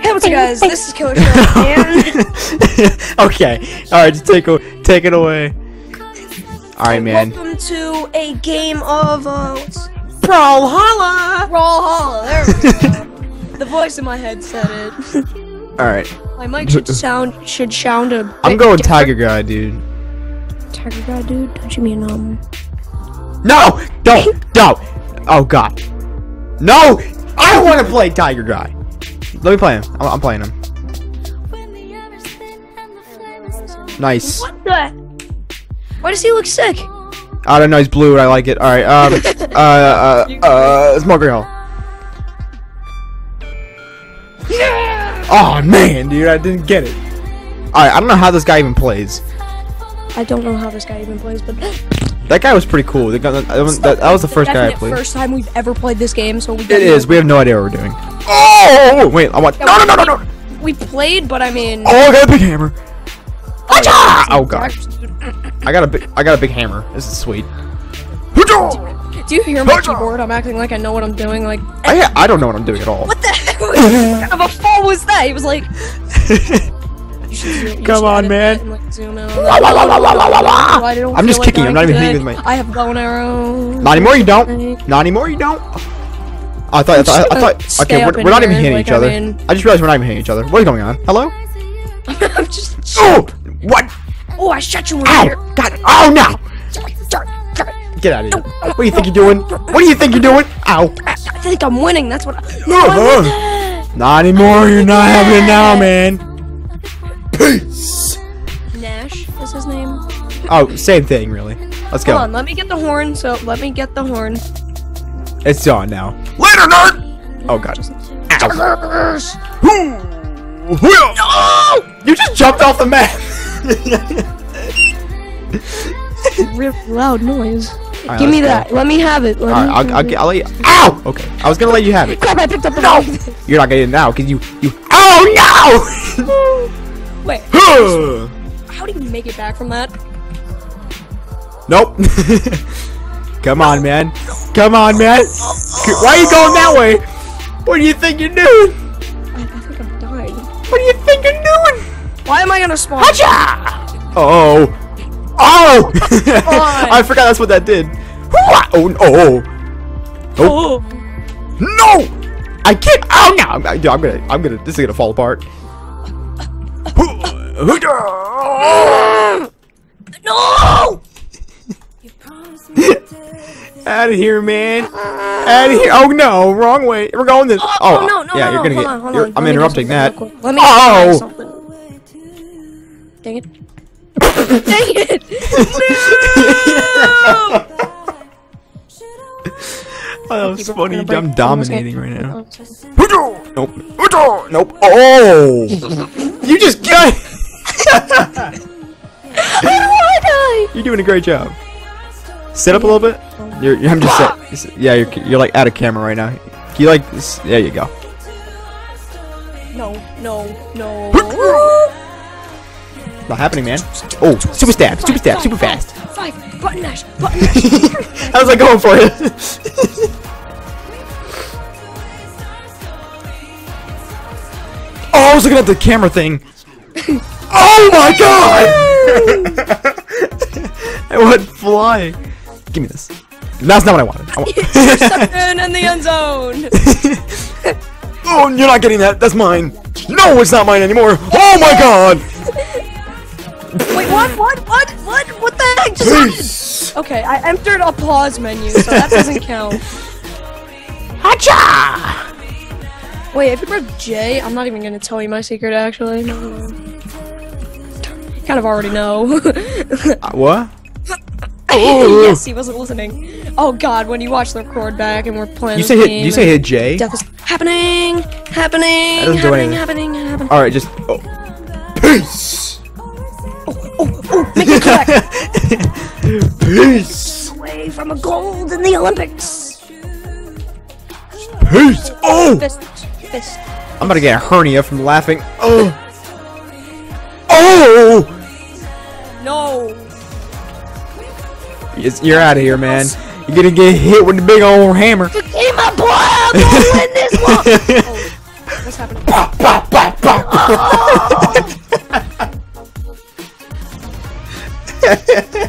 Hey, what's up, guys? This is Killer Show. Okay, all right, just take it away. All right, man. Welcome to a game of Brawlhalla. There we go. The voice in my head said it. All right. My mic should sound a bit I'm going different. Tiger guy, dude. Tiger guy, dude. Don't you mean No! Don't! Don't! Oh God! No! I want to play Tiger guy. Let me play him. I'm playing him. Nice. What the? Why does he look sick? I don't know. He's blue. I like it. All right. Smoker Hill. Yeah! Oh man, dude, I didn't get it. All right. I don't know how this guy even plays. I don't know how this guy even plays, but that guy was pretty cool. That was the first guy I played. First time we've ever played this game, so we. It is. We have no idea what we're doing. Oh wait! I want. Yeah, no! We played, but I mean. Oh, I got a big hammer. Oh God! I got a big hammer. This is sweet. Do you hear my keyboard? I'm acting like I know what I'm doing. Like I don't know what I'm doing at all. What the heck? What kind of a fall was that? He was like. Come on, man. I'm just kicking. I'm not even hitting with my. I have bow and arrow. Not anymore. You don't. Not anymore. You don't. I thought. Okay, we're not even hitting each other. I just realized we're not even hitting each other. What is going on? Hello? I'm just. Oh, what? Oh, I shot you in here. God. Oh no! Get out of here! What do you think you're doing? What do you think you're doing? Ow! I think I'm winning. That's what. No. Not anymore. You're not having it now, man. Peace. Nash is his name. Oh, same thing, really. Let's go. Hold on. Let me get the horn. It's done now. Later, nerd! Oh, God. Ow. No! You just jumped off the map! Rip loud noise. Right, give me that. Let me have it. Alright, I'll let you. Ow! Okay. I was gonna let you have it. Crap, I picked up the no! You're not getting it now, because you. Oh, no! Wait. How do you make it back from that? Nope. Come on, man. Come on, man. Why are you going that way? What do you think you're doing? I think I'm dying. What do you think you're doing? Why am I gonna spawn? Hacha! Oh. Oh! I forgot that's what that did. Oh, oh. Oh. No! I can't. Oh, no. I'm gonna. This is gonna fall apart. No! Out of here, man! Out of here! Oh no, wrong way. We're going this. Oh, oh no! Yeah, you're gonna hold get. I'm interrupting that. Let me oh! Something. Dang it! Dang it! No! Oh, that was funny. I'm dominating right now. Nope. Nope. Oh! You just got. Why die? You're doing a great job. Sit up a little bit. I'm just set. Yeah, you're like out of camera right now. Can you like this? There you go. No. Not happening, man. Oh, super stab, super stab, super fast. Five button dash, button dash. How's that going for you? Oh, I was looking at the camera thing. Oh my God! I went flying. Give me this. That's not what I wanted. You're stuck in the end zone. Oh, you're not getting that. That's mine. No, it's not mine anymore. Oh my God. Wait, what? What the heck just happened? Okay, I entered a pause menu, so that doesn't count. Hacha! Wait, if you grab J, I'm not even gonna tell you my secret. Actually, no. Kind of already know. What? Yes, he wasn't listening. Oh God, when you watch the record back and we're playing. You say hit J. Death is happening. All right, just peace. Oh, make it correct. Peace. Away from a gold in the Olympics. Peace. Oh. Fist. I'm gonna get a hernia from laughing. Oh. Oh. No. You're out of here, man. You're gonna get hit with the big old hammer. You came up, boy. I'm gonna win this one. Oh, happening? Bah, bah, bah, bah. Oh.